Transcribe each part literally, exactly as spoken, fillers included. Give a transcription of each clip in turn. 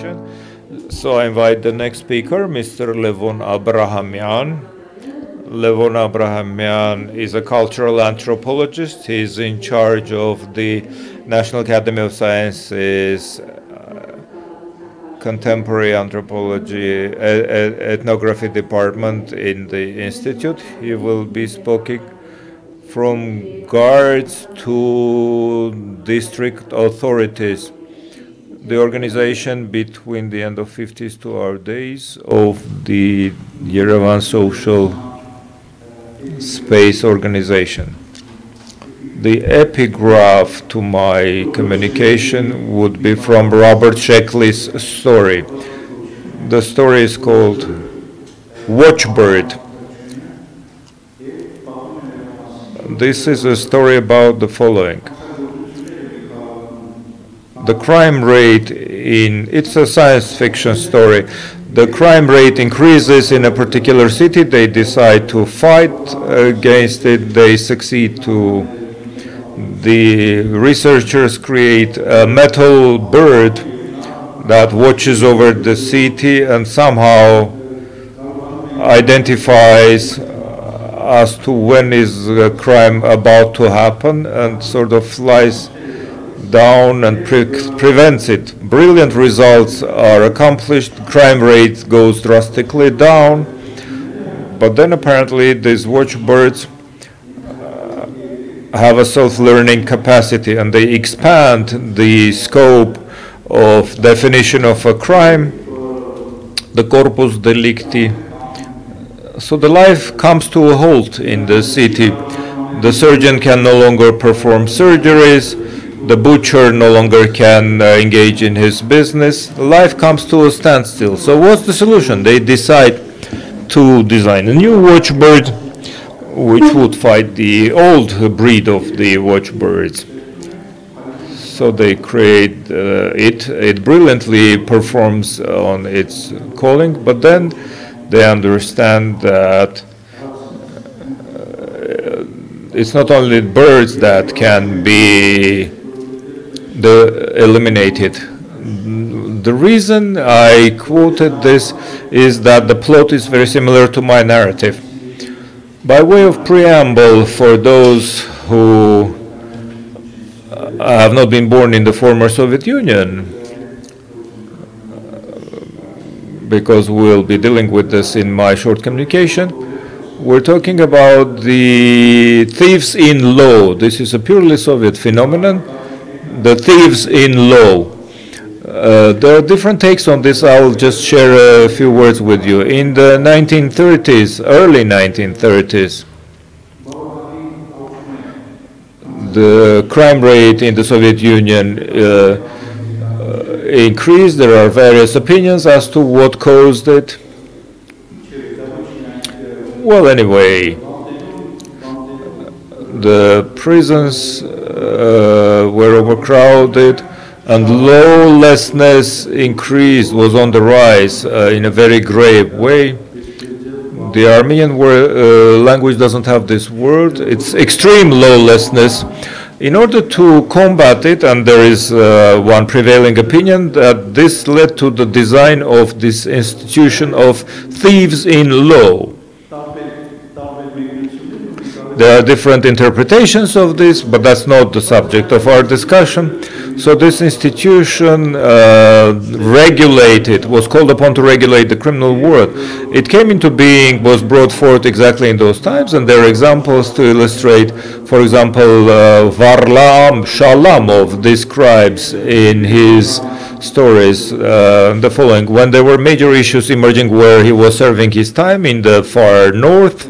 section. So I invite the next speaker, Mister Levon Abrahamian. Levon Abrahamian is a cultural anthropologist. He's in charge of the National Academy of Sciences uh, Contemporary Anthropology uh, Ethnography Department in the Institute. He will be speaking from guards to district authorities. The organization between the end of fifties to our days of the Yerevan social space organization. The epigraph to my communication would be from Robert Sheckley's story. The story is called Watchbird. This is a story about the following. The crime rate in, it's a science fiction story. The crime rate increases in a particular city. They decide to fight against it. They succeed to, the researchers create a metal bird that watches over the city and somehow identifies as to when is the crime about to happen and sort of flies down and pre prevents it. Brilliant results are accomplished, crime rate goes drastically down, but then apparently these watchbirds uh, have a self-learning capacity and they expand the scope of definition of a crime, the corpus delicti. So the life comes to a halt in the city. The surgeon can no longer perform surgeries. The butcher no longer can uh, engage in his business. Life comes to a standstill. So what's the solution? They decide to design a new watchbird which would fight the old breed of the watchbirds. So they create uh, it. It brilliantly performs on its calling, but then they understand that uh, it's not only birds that can be The eliminated. The reason I quoted this is that the plot is very similar to my narrative. By way of preamble for those who have not been born in the former Soviet Union, because we'll be dealing with this in my short communication, we're talking about the thieves in law. This is a purely Soviet phenomenon. The thieves in law. Uh, there are different takes on this. I'll just share a few words with you. In the nineteen thirties, early nineteen thirties, the crime rate in the Soviet Union uh, increased. There are various opinions as to what caused it. Well, anyway, the prisons Uh, were overcrowded and lawlessness increased, was on the rise uh, in a very grave way. The Armenian word, uh, language doesn't have this word. It's extreme lawlessness. In order to combat it, and there is uh, one prevailing opinion that this led to the design of this institution of thieves in law. There are different interpretations of this, but that's not the subject of our discussion. So this institution uh, regulated, was called upon to regulate the criminal world. It came into being, was brought forth exactly in those times, and there are examples to illustrate. For example, uh, Varlam Shalamov describes in his stories uh, the following. When there were major issues emerging where he was serving his time in the far north,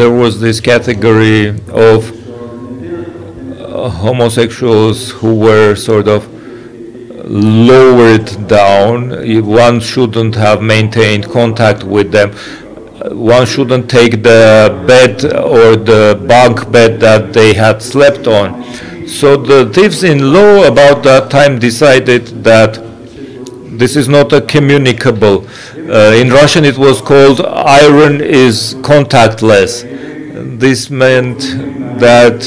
there was this category of uh, homosexuals who were sort of lowered down. One shouldn't have maintained contact with them. One shouldn't take the bed or the bunk bed that they had slept on. So the thieves in law about that time decided that this is not a communicable. Uh, in Russian it was called iron is contactless. This meant that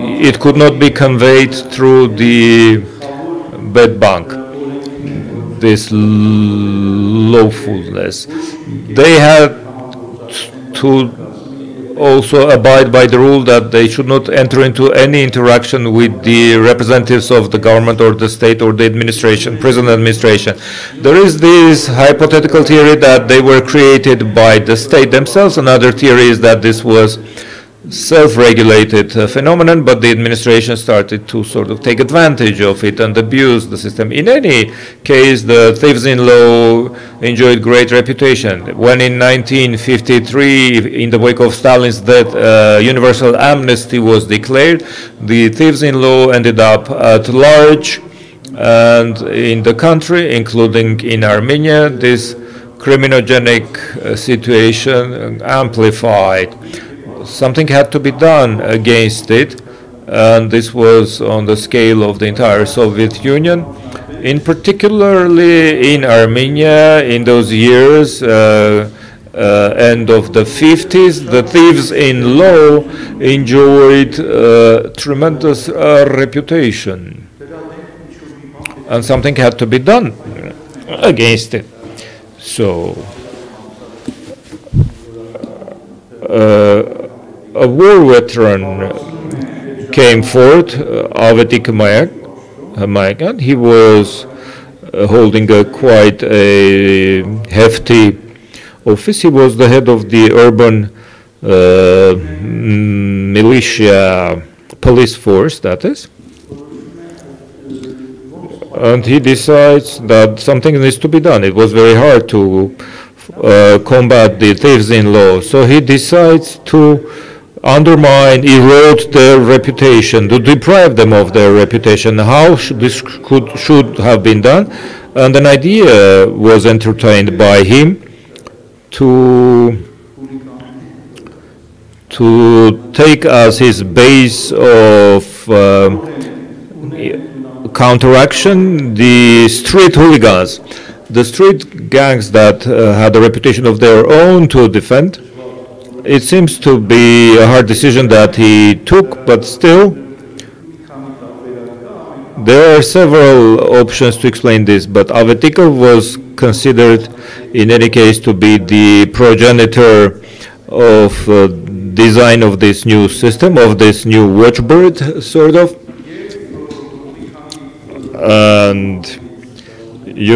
it could not be conveyed through the bed bunk, this lawfulness. They had to also abide by the rule that they should not enter into any interaction with the representatives of the government or the state or the administration, prison administration. There is this hypothetical theory that they were created by the state themselves. Another theory is that this was self-regulated uh, phenomenon, but the administration started to sort of take advantage of it and abuse the system. In any case, the thieves in law enjoyed great reputation. When in nineteen fifty-three, in the wake of Stalin's death, uh, universal amnesty was declared, the thieves in law ended up at large and in the country, including in Armenia. This criminogenic uh, situation amplified. Something had to be done against it, and this was on the scale of the entire Soviet Union. In particularly in Armenia, in those years, uh, uh, end of the fifties, the thieves in law enjoyed uh, tremendous uh, reputation, and something had to be done against it. So. Uh, A war veteran came forth, Avetik Mayakian. He was uh, holding a quite a hefty office. He was the head of the urban uh, militia police force, that is. And he decides that something needs to be done. It was very hard to uh, combat the thieves in law. So he decides to undermine, erode their reputation, to deprive them of their reputation. How should this could, should have been done? And an idea was entertained by him to, to take as his base of um, counteraction the street hooligans, the street gangs that uh, had a reputation of their own to defend. It seems to be a hard decision that he took, but still, there are several options to explain this, but Avetikov was considered, in any case, to be the progenitor of uh, design of this new system, of this new watchbird, sort of, and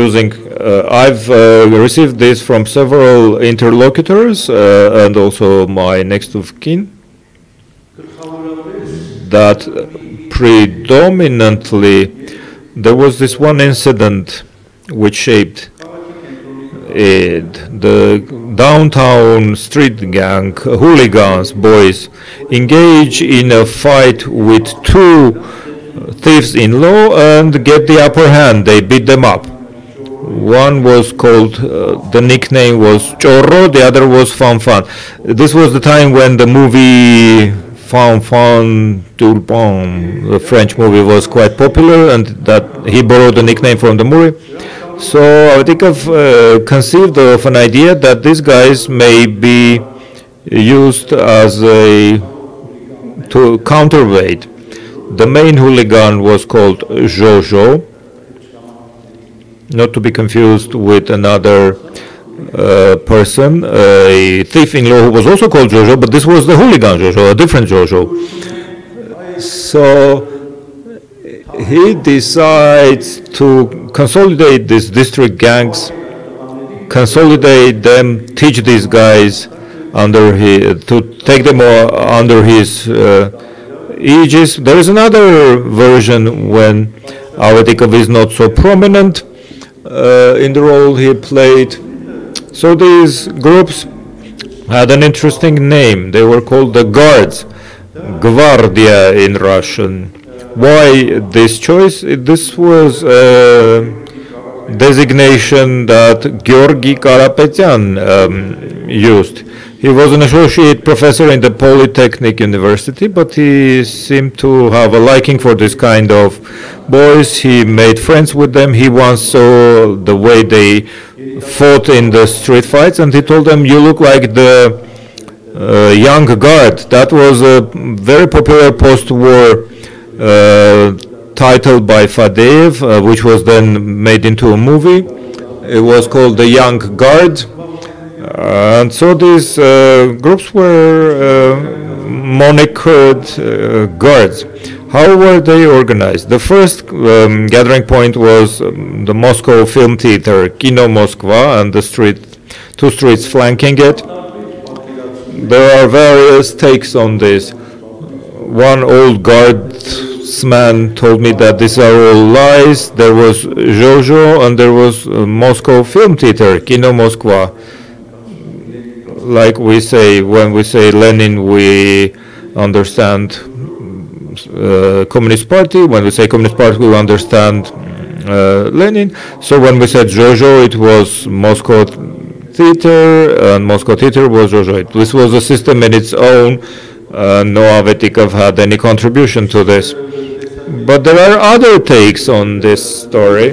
using Uh, I've uh, received this from several interlocutors uh, and also my next of kin, that predominantly there was this one incident which shaped it. The downtown street gang hooligans, boys, engage in a fight with two thieves in law and get the upper hand. They beat them up. One was called, uh, the nickname was Chorro, the other was Fan Fan. This was the time when the movie Fan Fan Tulipe, the French movie, was quite popular, and that he borrowed the nickname from the movie. So Avetikov uh, conceived of an idea that these guys may be used as a to counterweight. The main hooligan was called Jojo, not to be confused with another uh, person, a thief in law who was also called Jojo, but this was the hooligan Jojo, a different Jojo. So he decides to consolidate these district gangs, consolidate them, teach these guys under his, to take them all under his uh, aegis. There is another version when Avetikov is not so prominent Uh, in the role he played. So these groups had an interesting name. They were called the Guards, Gvardia in Russian. Why this choice? This was a designation that Georgi Karapetyan um, used. He was an associate professor in the Polytechnic University, but he seemed to have a liking for this kind of boys. He made friends with them. He once saw the way they fought in the street fights, and he told them, "You look like the uh, Young Guard, that was a very popular post-war uh, title by Fadeyev, uh, which was then made into a movie. It was called The Young Guard. Uh, and so these uh, groups were uh, monikered uh, guards. How were they organized? The first um, gathering point was um, the Moscow Film Theater, Kino Moskva, and the street, two streets flanking it. There are various takes on this. One old guardsman told me that these are all lies. There was Jojo, and there was uh, Moscow Film Theater, Kino Moskva. Like we say, when we say Lenin, we understand uh, Communist Party. When we say Communist Party, we understand uh, Lenin. So when we said Jojo, it was Moscow Theater, and Moscow Theater was Jojo. This was a system in its own. Uh, no Avetikov had any contribution to this. But there are other takes on this story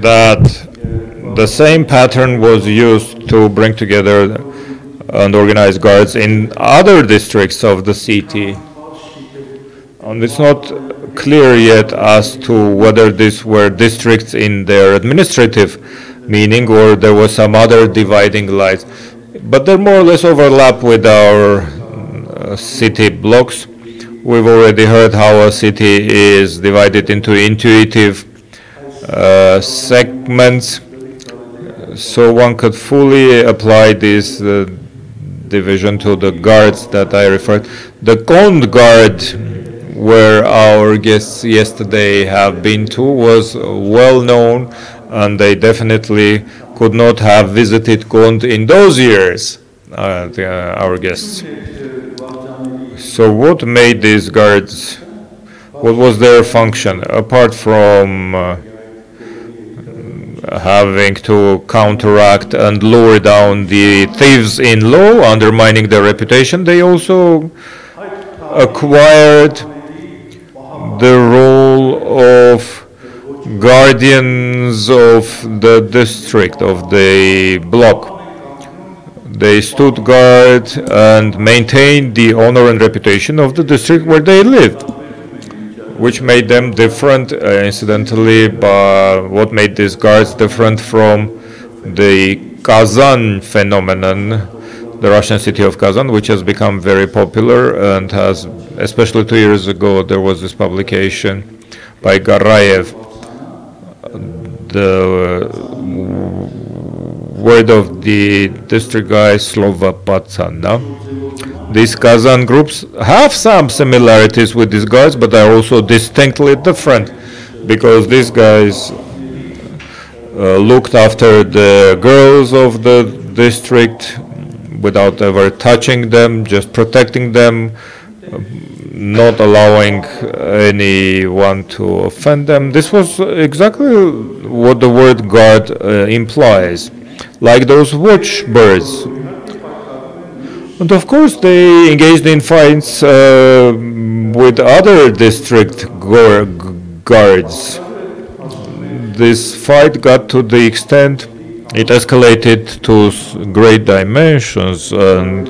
that the same pattern was used to bring together and organize guards in other districts of the city. And it's not clear yet as to whether these were districts in their administrative meaning or there was some other dividing lines. But they more or less overlap with our uh, city blocks. We've already heard how a city is divided into intuitive uh, segments. So one could fully apply this uh, division to the guards that I referred. The Kond Guard, where our guests yesterday have been to, was well known, and they definitely could not have visited Kond in those years, uh, the, uh, our guests. So what made these guards, what was their function, apart from uh, having to counteract and lure down the thieves in law, undermining their reputation? They also acquired the role of guardians of the district, of the block. They stood guard and maintained the honor and reputation of the district where they lived, which made them different, uh, incidentally, by what made these guards different from the Kazan phenomenon, the Russian city of Kazan, which has become very popular and has, especially two years ago, there was this publication by Garayev, the word of the district guy Slovo Patsana. These Kazan groups have some similarities with these guys, but are also distinctly different, because these guys uh, looked after the girls of the district without ever touching them, just protecting them, uh, not allowing anyone to offend them. This was exactly what the word guard uh, implies, like those watchbirds. And of course, they engaged in fights uh, with other district guards. This fight got to the extent it escalated to great dimensions and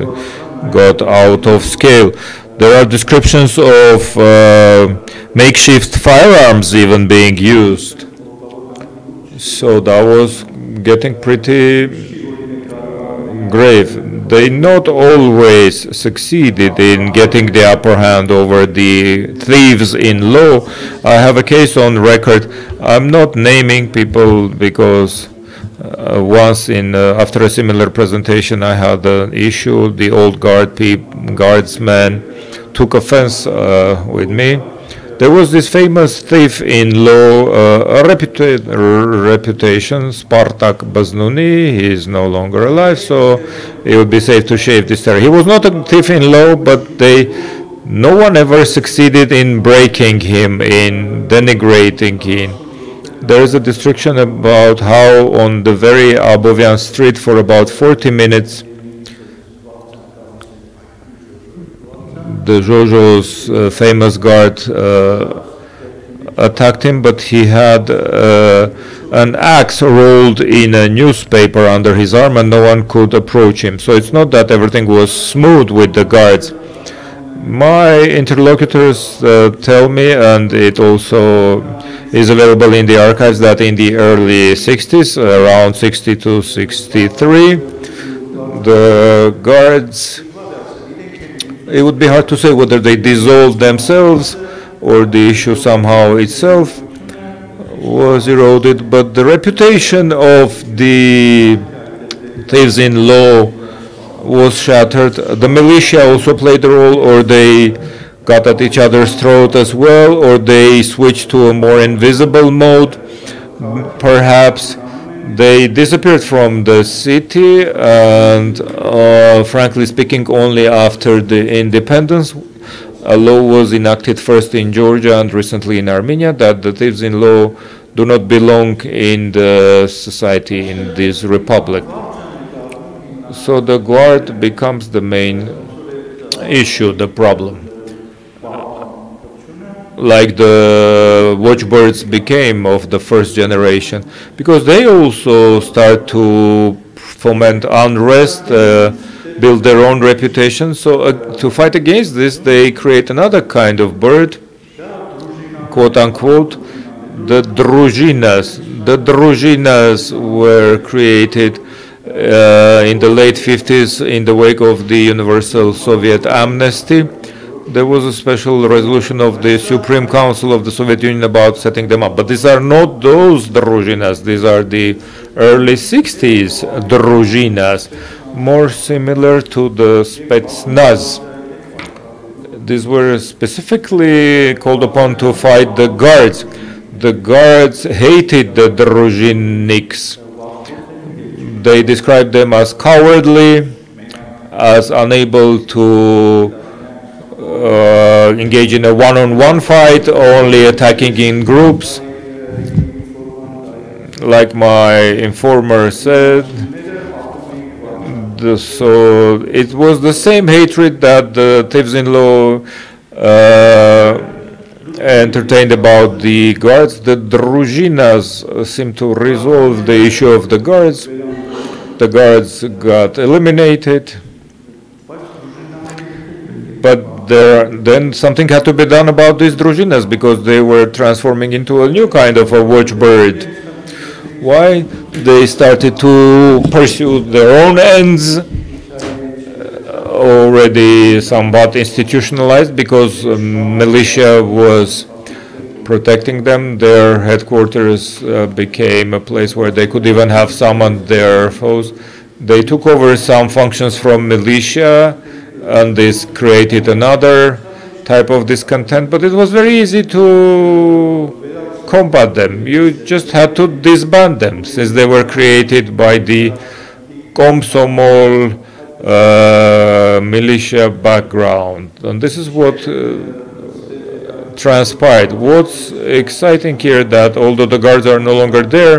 got out of scale. There are descriptions of uh, makeshift firearms even being used. So that was getting pretty grave. They not always succeeded in getting the upper hand over the thieves in law. I have a case on record. I'm not naming people because uh, once in uh, after a similar presentation I had an issue. The old guard guardsman took offense uh, with me. There was this famous thief in law, uh, a reputa reputation, Spartak Baznuni. He is no longer alive, so it would be safe to shave this hair. He was not a thief in law, but they, no one ever succeeded in breaking him, in denigrating him. There is a description about how on the very Abovian street for about forty minutes, the Jojo's uh, famous guard uh, attacked him, but he had uh, an axe rolled in a newspaper under his arm and no one could approach him. So it's not that everything was smooth with the guards. My interlocutors uh, tell me, and it also is available in the archives, that in the early sixties, around sixty-two, sixty-three, the guards, it would be hard to say whether they dissolved themselves or the issue somehow itself was eroded, but the reputation of the thieves in law was shattered. The militia also played a role, or they got at each other's throat as well, or they switched to a more invisible mode. Perhaps they disappeared from the city, and uh, frankly speaking, only after the independence, a law was enacted first in Georgia and recently in Armenia that the thieves in law do not belong in the society in this republic. So the guard becomes the main issue, the problem. Like the watchbirds became of the first generation, because they also start to foment unrest, uh, build their own reputation. So uh, to fight against this, they create another kind of bird, quote unquote, the Druzhinas. The Druzhinas were created Uh, in the late fifties, in the wake of the Universal Soviet Amnesty. There was a special resolution of the Supreme Council of the Soviet Union about setting them up. But these are not those Druzhinas. These are the early sixties Druzhinas, more similar to the Spetsnaz. These were specifically called upon to fight the guards. The guards hated the Druzhinniks. They described them as cowardly, as unable to uh, engage in a one-on-one fight, only attacking in groups. Like my informer said, the, so it was the same hatred that the thieves in law uh, entertained about the guards. The Druzhinas seemed to resolve the issue of the guards. The guards got eliminated, but there, then something had to be done about these Druzhinas, because they were transforming into a new kind of a watchbird. Why? They started to pursue their own ends, already somewhat institutionalized, because um, militia was protecting them. Their headquarters uh, became a place where they could even have summoned their foes. They took over some functions from militia, and this created another type of discontent, but it was very easy to combat them. You just had to disband them, since they were created by the Komsomol uh, militia background. And this is what uh, transpired. What's exciting here, that although the guards are no longer there,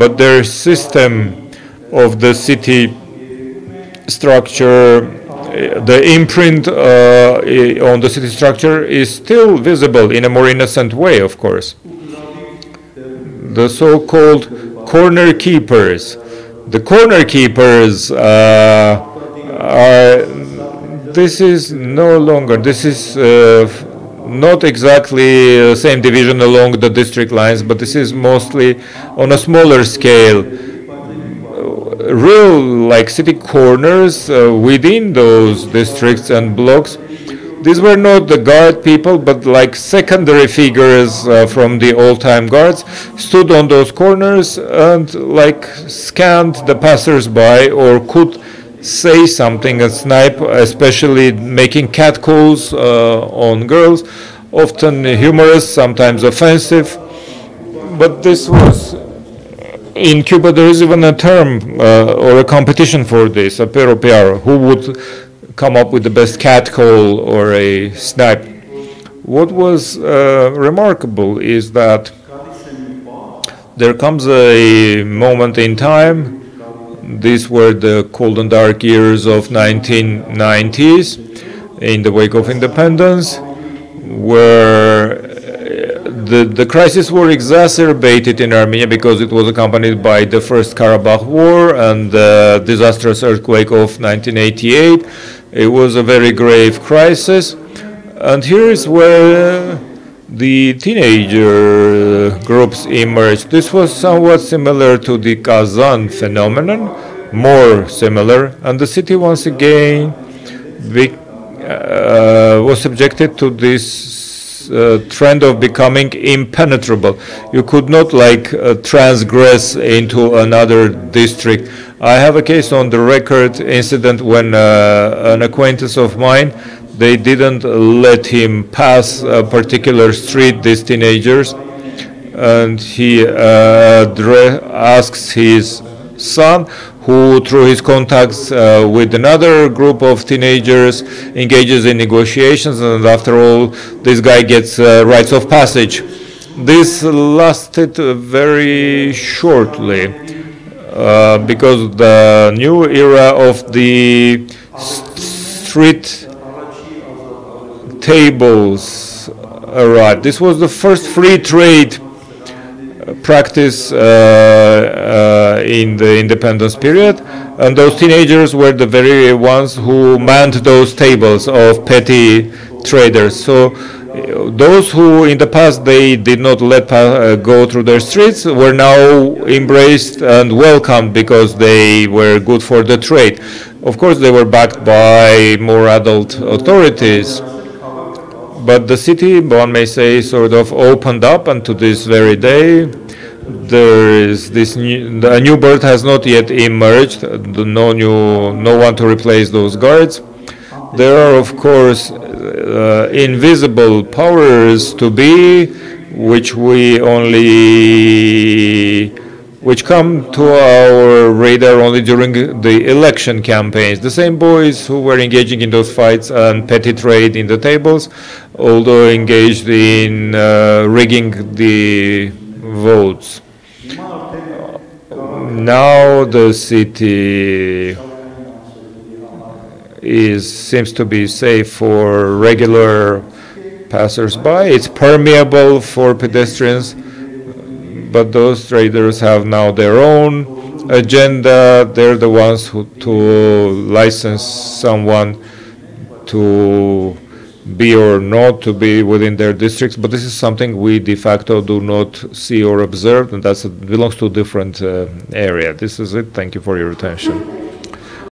but their system of the city structure, the imprint uh, on the city structure is still visible in a more innocent way, of course. The so-called corner keepers. The corner keepers uh, are, this is no longer, this is uh, not exactly the same division along the district lines, but this is mostly on a smaller scale. Real, like, city corners uh, within those districts and blocks. These were not the guard people, but like secondary figures uh, from the old-time guards stood on those corners and like scanned the passers-by, or could say something and snipe, especially making catcalls uh, on girls, often humorous, sometimes offensive. But this was, in Cuba there is even a term uh, or a competition for this, a pero piaro, who would come up with the best catcall or a snipe. What was uh, remarkable is that there comes a moment in time. These were the cold and dark years of nineteen nineties, in the wake of independence, where the, the crises were exacerbated in Armenia because it was accompanied by the First Karabakh War and the disastrous earthquake of nineteen eighty-eight. It was a very grave crisis. And here is where the teenager groups emerged. This was somewhat similar to the Kazan phenomenon, more similar. And the city once again be, uh, was subjected to this Uh, trend of becoming impenetrable. You could not like uh, transgress into another district. I have a case on the record incident when uh, an acquaintance of mine, they didn't let him pass a particular street, these teenagers, and he uh, asks his son, who through his contacts uh, with another group of teenagers engages in negotiations, and after all, this guy gets uh, rites of passage. This lasted very shortly uh, because the new era of the street tables arrived. This was the first free trade practice uh, uh, in the independence period, and those teenagers were the very ones who manned those tables of petty traders. So uh, those who in the past they did not let uh, go through their streets were now embraced and welcomed because they were good for the trade. Of course they were backed by more adult authorities, but the city, one may say, sort of opened up, and to this very day, there is this new, a new bird has not yet emerged, no new, no one to replace those guards. There are, of course, uh, invisible powers to be, which we only, which come to our radar only during the election campaigns. The same boys who were engaging in those fights and petty trade in the tables, although engaged in uh, rigging the votes. Now the city is, seems to be safe for regular passers-by. It's permeable for pedestrians, but those traders have now their own agenda. They're the ones who to license someone to be or not to be within their districts, but this is something we de facto do not see or observe, and that belongs to a different uh, area. This is it. Thank you for your attention.